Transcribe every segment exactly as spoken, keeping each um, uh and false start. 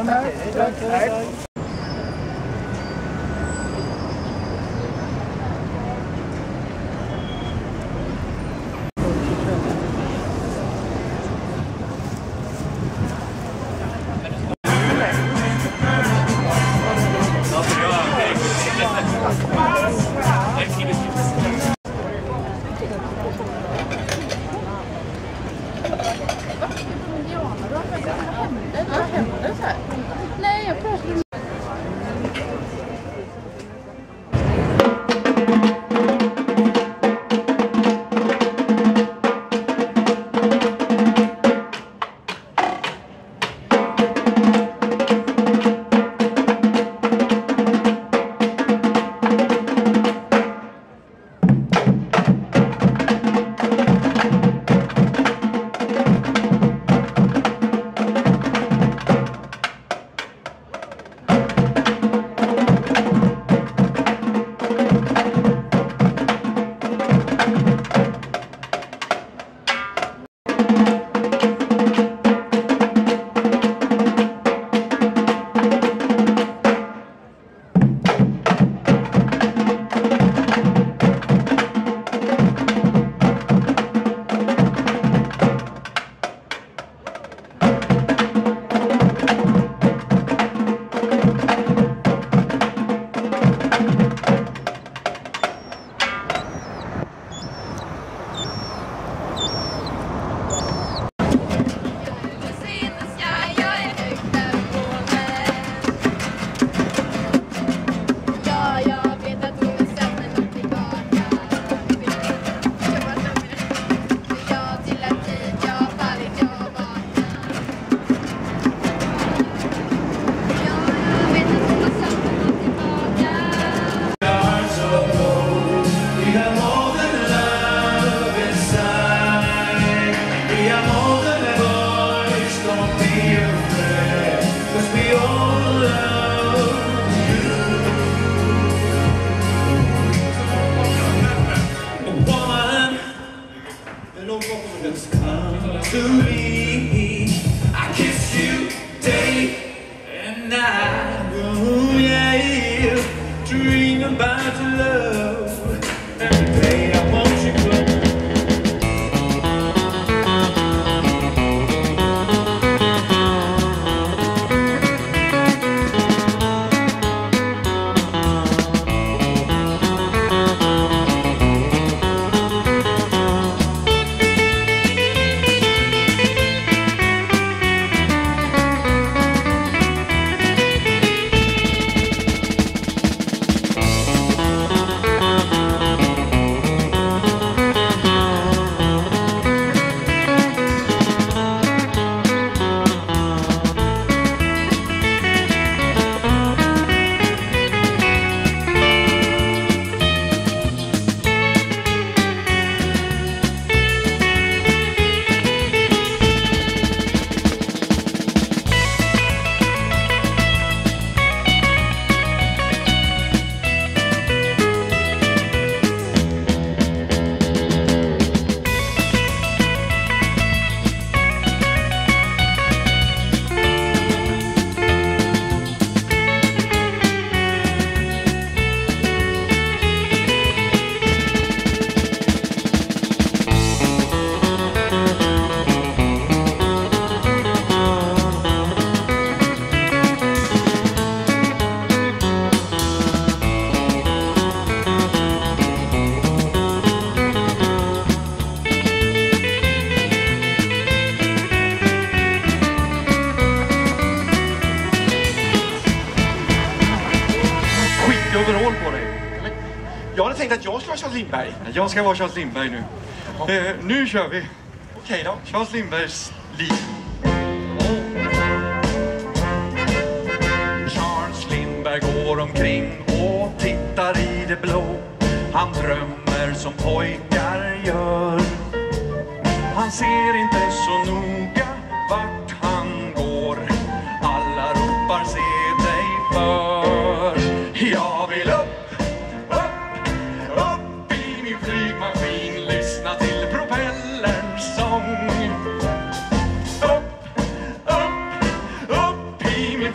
Thank you. Jag hade tänkt att jag skulle vara Charles Lindbergh. Jag ska vara Charles Lindbergh nu. Eh, nu kör vi. Okej då, Charles Lindberghs liv. Charles Lindbergh går omkring och tittar i det blå. Han drömmer som pojkar gör. Han ser inte så noga vart han går. Alla ropar se dig för. Jag vill upp. Upp, upp i min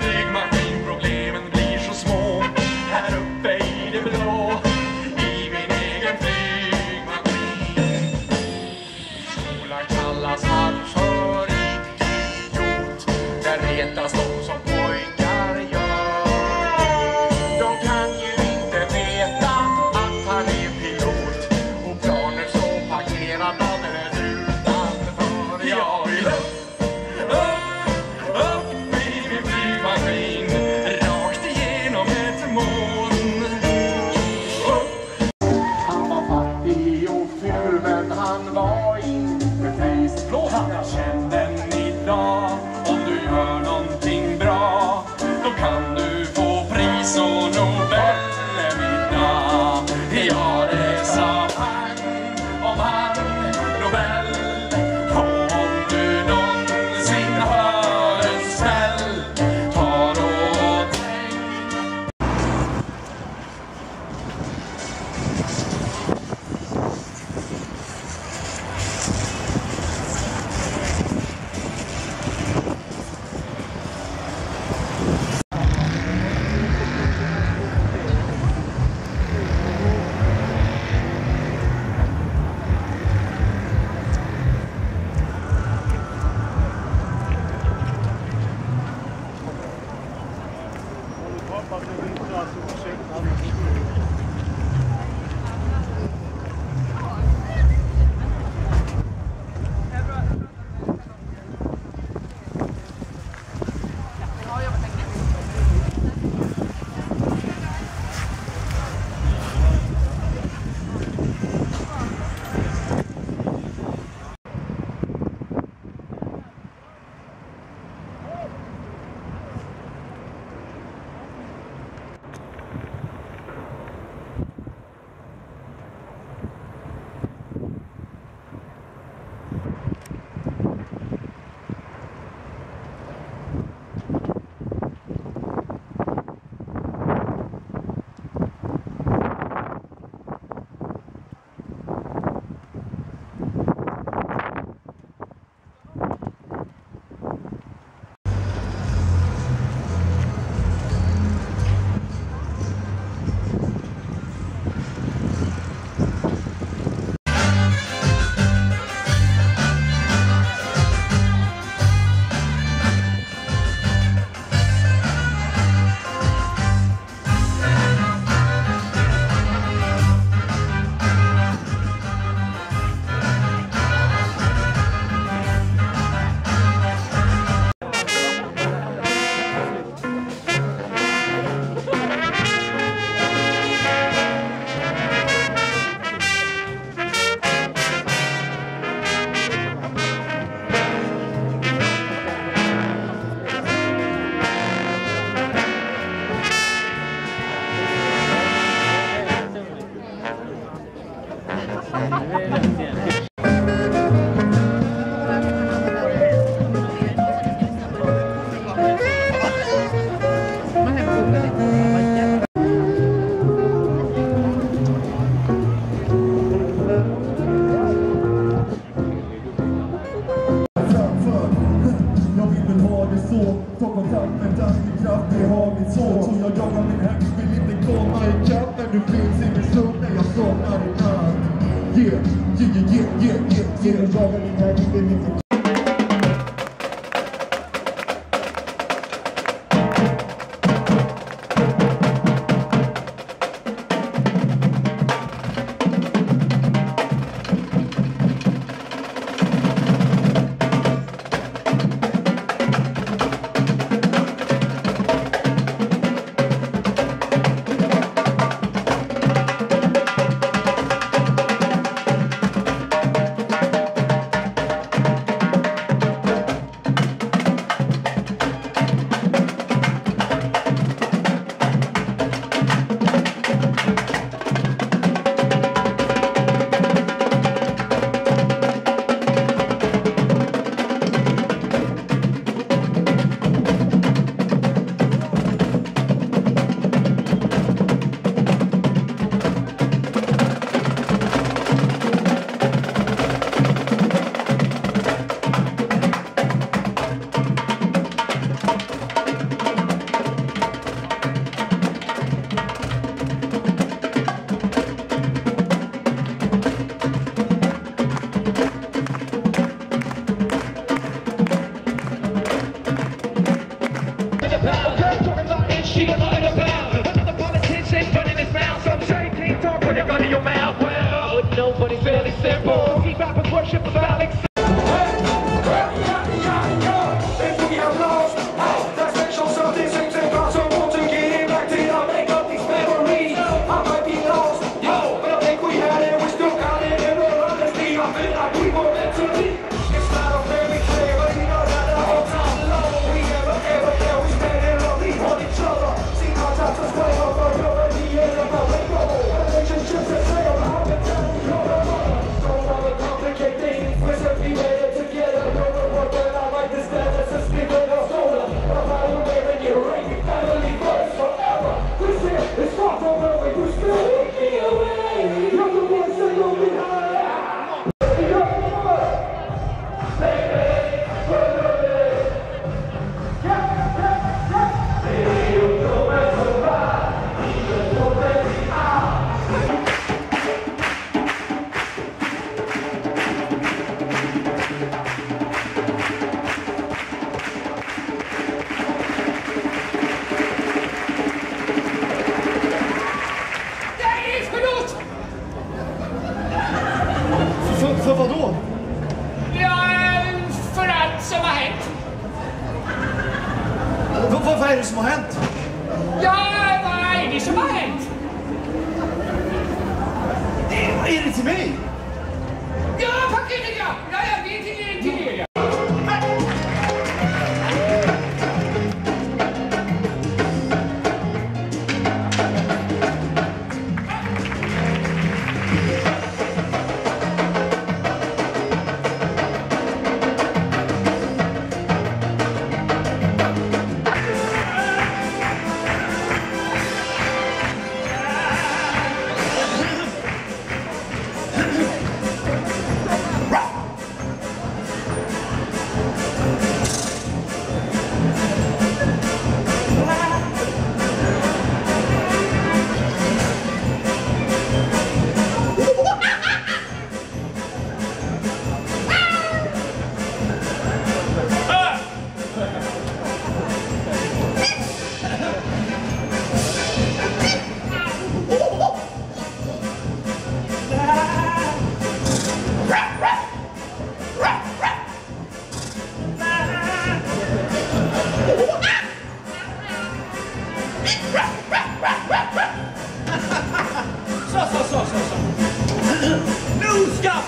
people are in a bound. Another politician running his mouth. Some say can't talk with a gun in your mouth. Well, nobody's fairly simple. Keep rappers worship about exception. För vad då? Ja, för allt som har hänt. Vad, vad, vad är det som har hänt? Ja, vad är det som har hänt? Vad är det till mig? Ja, fuck it, ja. Ja, jag vet inte, det är till er.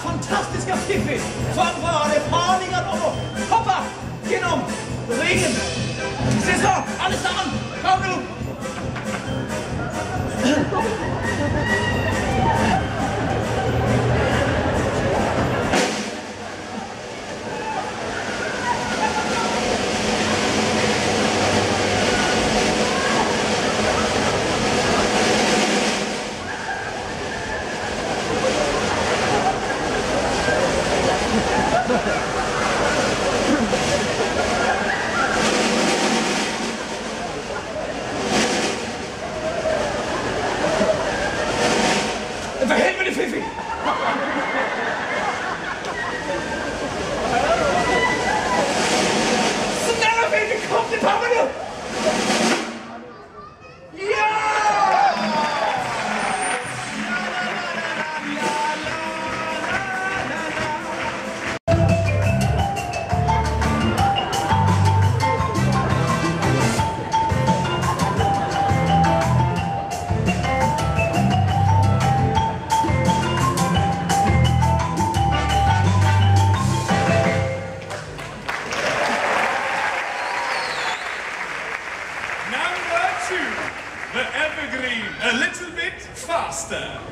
Fantastiska Pippi, fanfarepaningen och hoppa genom ringen. Se så, allesammans, kom nu! The evergreen, a little bit faster.